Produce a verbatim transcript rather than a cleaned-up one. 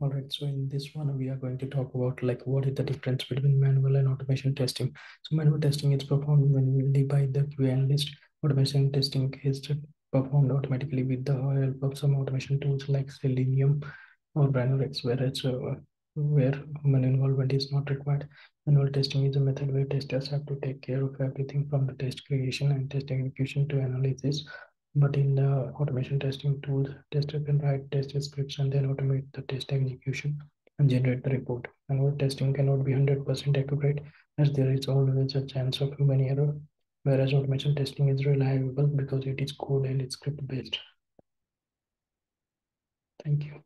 All right, so in this one, we are going to talk about like what is the difference between manual and automation testing. So manual testing is performed manually by the Q A analyst. Automation testing is performed automatically with the help of some automation tools like Selenium or BrowserX, whereas uh, where human involvement is not required. Manual testing is a method where testers have to take care of everything from the test creation and test execution to analysis. But in the automation testing tools, tester can write test scripts and then automate the test execution and generate the report. Manual testing cannot be one hundred percent accurate as there is always a chance of human error, whereas automation testing is reliable because it is code and it's script based. Thank you.